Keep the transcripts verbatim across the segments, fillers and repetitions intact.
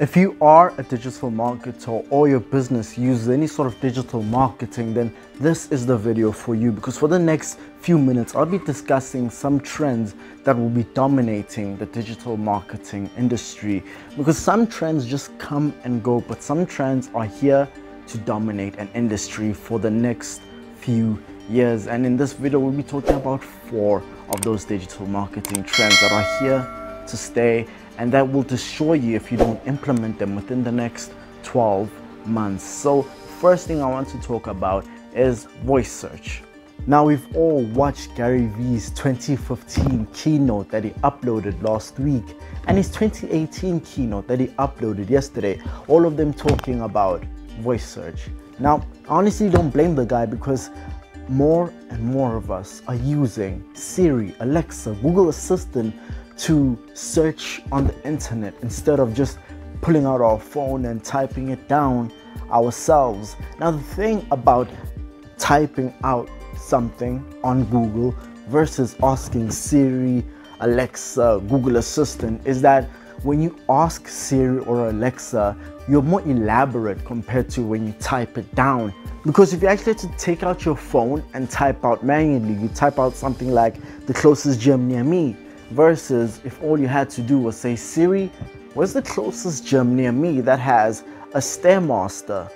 If you are a digital marketer or your business uses any sort of digital marketing, then this is the video for you, because for the next few minutes I'll be discussing some trends that will be dominating the digital marketing industry, because some trends just come and go, but some trends are here to dominate an industry for the next few years. And in this video we'll be talking about four of those digital marketing trends that are here to stay and that will destroy you if you don't implement them within the next twelve months. So first thing I want to talk about is voice search. Now, we've all watched Gary Vee's twenty fifteen keynote that he uploaded last week and his twenty eighteen keynote that he uploaded yesterday, all of them talking about voice search. Now, I honestly don't blame the guy, because more and more of us are using Siri, Alexa, Google Assistant to search on the internet instead of just pulling out our phone and typing it down ourselves. Now, the thing about typing out something on Google versus asking Siri, Alexa, Google Assistant is that when you ask Siri or Alexa, you're more elaborate compared to when you type it down. Because if you actually had to take out your phone and type out manually, you type out something like "the closest gym near me," versus if all you had to do was say, "Siri, where's the closest gym near me that has a Stairmaster?"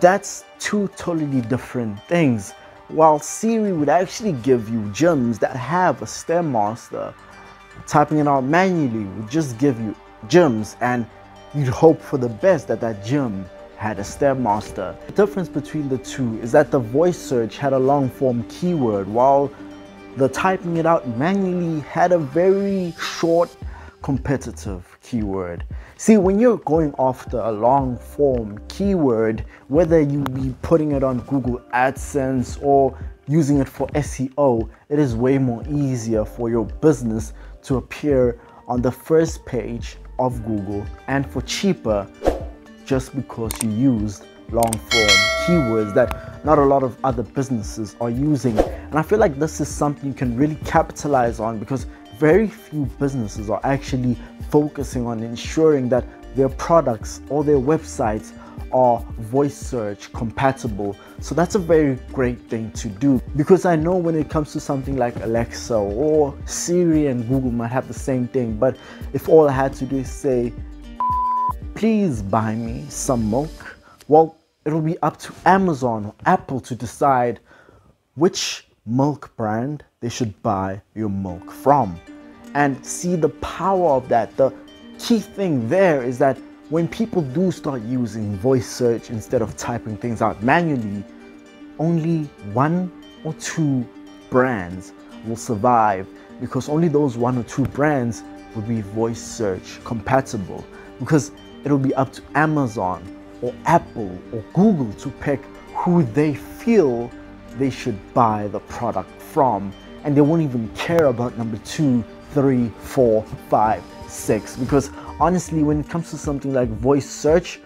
That's two totally different things. While Siri would actually give you gyms that have a Stairmaster, typing it out manually would just give you gyms, and you'd hope for the best that that gym had a Stairmaster. The difference between the two is that the voice search had a long form keyword, while the typing it out manually had a very short competitive keyword. See, when you're going after a long form keyword, whether you be putting it on Google AdSense or using it for S E O, it is way more easier for your business to appear on the first page of Google, and for cheaper, just because you used long form keywords that not a lot of other businesses are using. And I feel like this is something you can really capitalize on, because very few businesses are actually focusing on ensuring that their products or their websites are voice search compatible. So that's a very great thing to do, because I know when it comes to something like Alexa or Siri and Google might have the same thing, but if all I had to do is say, "Please buy me some milk," well, it'll be up to Amazon or Apple to decide which milk brand they should buy your milk from. And see the power of that. The key thing there is that when people do start using voice search instead of typing things out manually, only one or two brands will survive, because only those one or two brands will be voice search compatible, because it'll be up to Amazon or Apple or Google to pick who they feel they should buy the product from, and they won't even care about number two, three, four, five, six, because honestly, when it comes to something like voice search,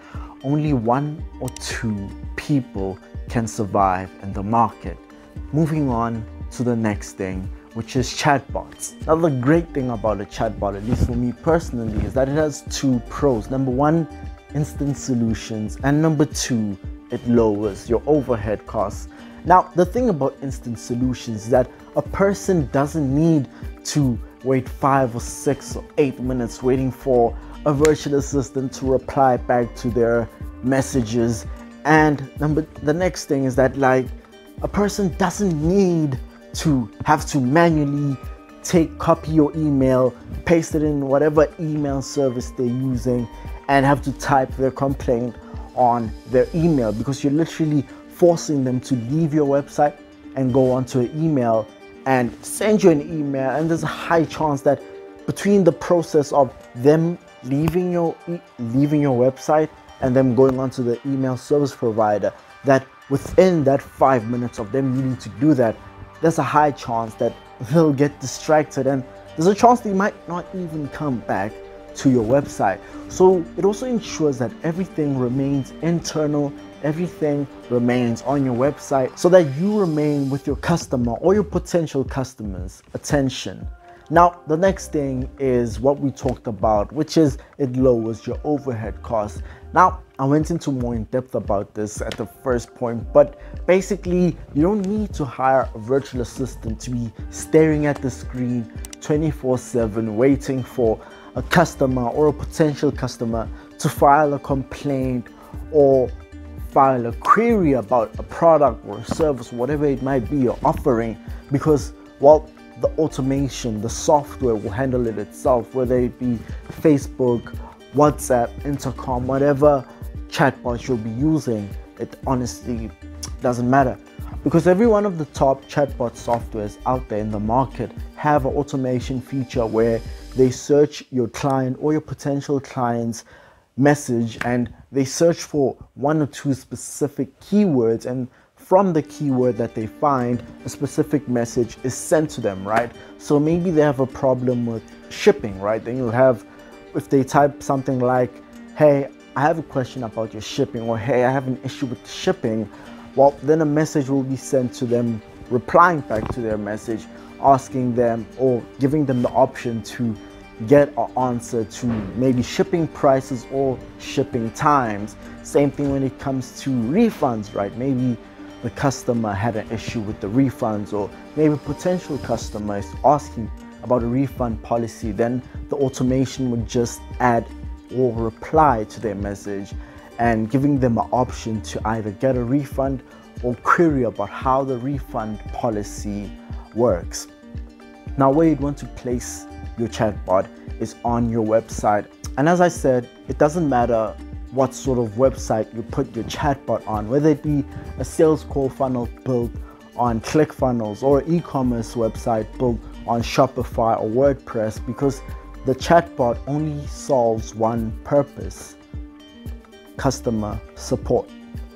only one or two people can survive in the market. Moving on to the next thing, which is chatbots. Now, the great thing about a chatbot, at least for me personally, is that it has two pros. Number one, instant solutions, and number two, it lowers your overhead costs. Now, the thing about instant solutions is that a person doesn't need to wait five or six or eight minutes waiting for a virtual assistant to reply back to their messages. And number, the next thing is that, like, a person doesn't need to have to manually take, copy your email, paste it in whatever email service they're using, and have to type their complaint on their email, because you're literally forcing them to leave your website and go onto an email and send you an email. And there's a high chance that between the process of them leaving your e leaving your website and them going onto the email service provider, that within that five minutes of them needing to do that, there's a high chance that they'll get distracted, and there's a chance they might not even come back to your website. So it also ensures that everything remains internal, everything remains on your website, so that you remain with your customer or your potential customers' attention. Now, the next thing is what we talked about, which is it lowers your overhead costs. Now, I went into more in depth about this at the first point, but basically you don't need to hire a virtual assistant to be staring at the screen twenty-four seven waiting for a customer or a potential customer to file a complaint or file a query about a product or a service, whatever it might be you're offering, because, well, the automation, the software will handle it itself, whether it be Facebook, WhatsApp, Intercom, whatever chatbots you'll be using. It honestly doesn't matter, because every one of the top chatbot softwares out there in the market have an automation feature where they search your client or your potential client's message, and they search for one or two specific keywords, and from the keyword that they find, a specific message is sent to them, right? So maybe they have a problem with shipping, right? Then you'll have, if they type something like, hey, I have a question about your shipping, or hey, I have an issue with shipping, well, then a message will be sent to them, replying back to their message, asking them or giving them the option to get an answer to maybe shipping prices or shipping times. Same thing when it comes to refunds, right? Maybe the customer had an issue with the refunds, or maybe a potential customer is asking about a refund policy, then the automation would just add or reply to their message and giving them an option to either get a refund or query about how the refund policy works. Now, where you'd want to place your chatbot is on your website, and as I said, it doesn't matter what sort of website you put your chatbot on, whether it be a sales call funnel built on ClickFunnels or an e-commerce website built on Shopify or WordPress, because the chatbot only solves one purpose: customer support.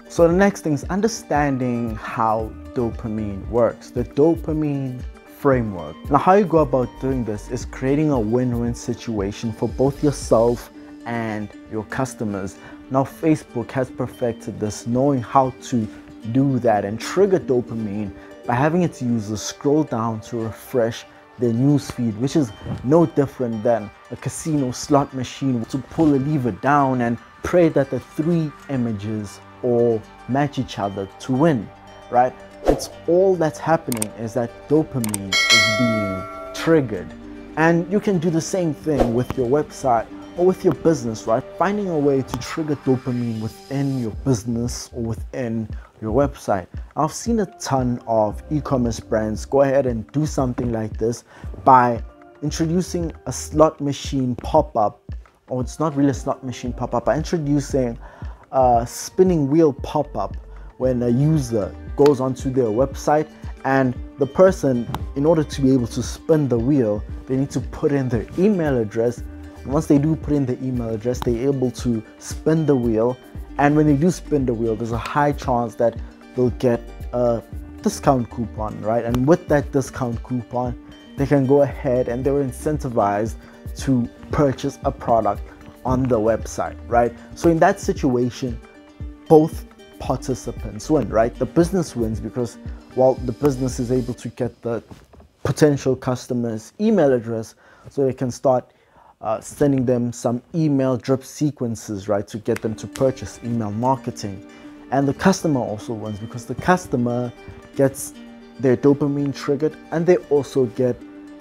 So the next thing is understanding how dopamine works, the dopamine framework. Now, how you go about doing this is creating a win-win situation for both yourself and your customers. Now, Facebook has perfected this, knowing how to do that and trigger dopamine by having its users scroll down to refresh their newsfeed, which is no different than a casino slot machine to pull a lever down and pray that the three images all match each other to win, right? It's all that's happening is that dopamine is being triggered. And you can do the same thing with your website or with your business, right? Finding a way to trigger dopamine within your business or within your website. I've seen a ton of e-commerce brands go ahead and do something like this by introducing a slot machine pop-up, or it's not really a slot machine pop-up, by introducing a spinning wheel pop-up when a user goes onto their website, and the person, in order to be able to spin the wheel, they need to put in their email address. And once they do put in the email address, they're able to spin the wheel. And when they do spin the wheel, there's a high chance that they'll get a discount coupon, right? And with that discount coupon, they can go ahead and they're incentivized to purchase a product on the website, right? So in that situation, both participants win, right? The business wins because, well, the business is able to get the potential customer's email address so they can start Uh, sending them some email drip sequences, right, to get them to purchase, email marketing. And the customer also wins because the customer gets their dopamine triggered, and they also get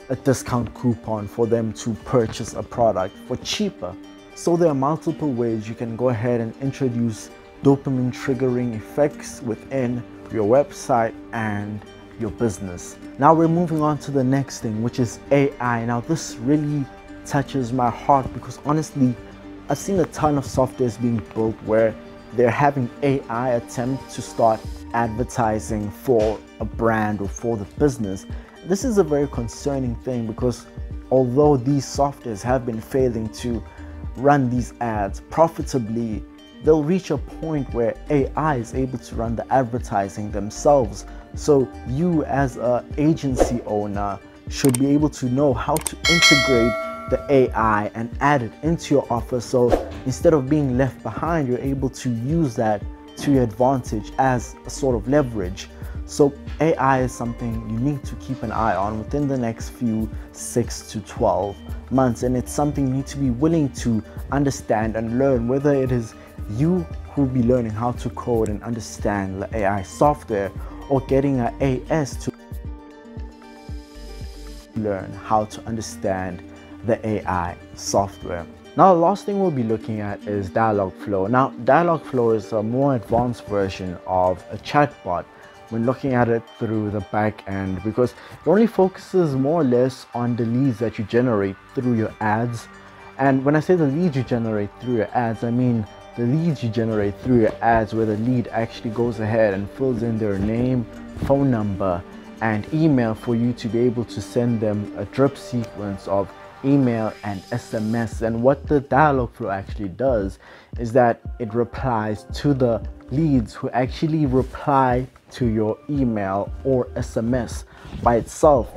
a discount coupon for them to purchase a product for cheaper. So there are multiple ways you can go ahead and introduce dopamine triggering effects within your website and your business. Now we're moving on to the next thing, which is A I. Now this really touches my heart, because honestly, I've seen a ton of softwares being built where they're having A I attempt to start advertising for a brand or for the business. This is a very concerning thing, because although these softwares have been failing to run these ads profitably, they'll reach a point where A I is able to run the advertising themselves. So you, as an agency owner, should be able to know how to integrate the A I and add it into your offer, so instead of being left behind, you're able to use that to your advantage as a sort of leverage. So A I is something you need to keep an eye on within the next few six to twelve months, and it's something you need to be willing to understand and learn, whether it is you who will be learning how to code and understand the A I software, or getting an A S to learn how to understand the A I software. Now, the last thing we'll be looking at is Dialogflow. Now, Dialogflow is a more advanced version of a chatbot when looking at it through the back end, because it only focuses more or less on the leads that you generate through your ads. And when I say the leads you generate through your ads, I mean the leads you generate through your ads where the lead actually goes ahead and fills in their name, phone number, and email for you to be able to send them a drip sequence of email and S M S. And what the Dialogflow actually does is that it replies to the leads who actually reply to your email or S M S by itself.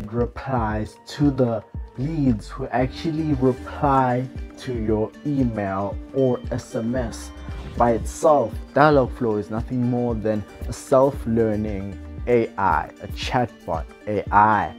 It replies to the leads who actually reply to your email or S M S by itself. Dialogflow is nothing more than a self-learning A I, a chatbot A I,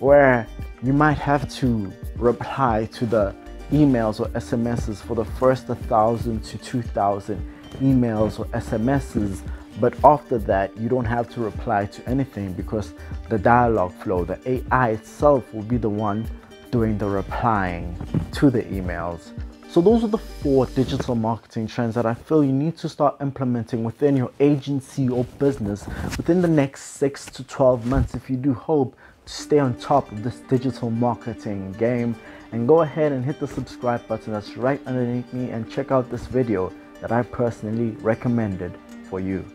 where you might have to reply to the emails or S M Ses for the first one thousand to two thousand emails or S M Ses, but after that you don't have to reply to anything, because the Dialogflow, the A I itself, will be the one doing the replying to the emails. So those are the four digital marketing trends that I feel you need to start implementing within your agency or business within the next six to twelve months if you do hope to stay on top of this digital marketing game. And go ahead and hit the subscribe button that's right underneath me, and check out this video that I personally recommended for you.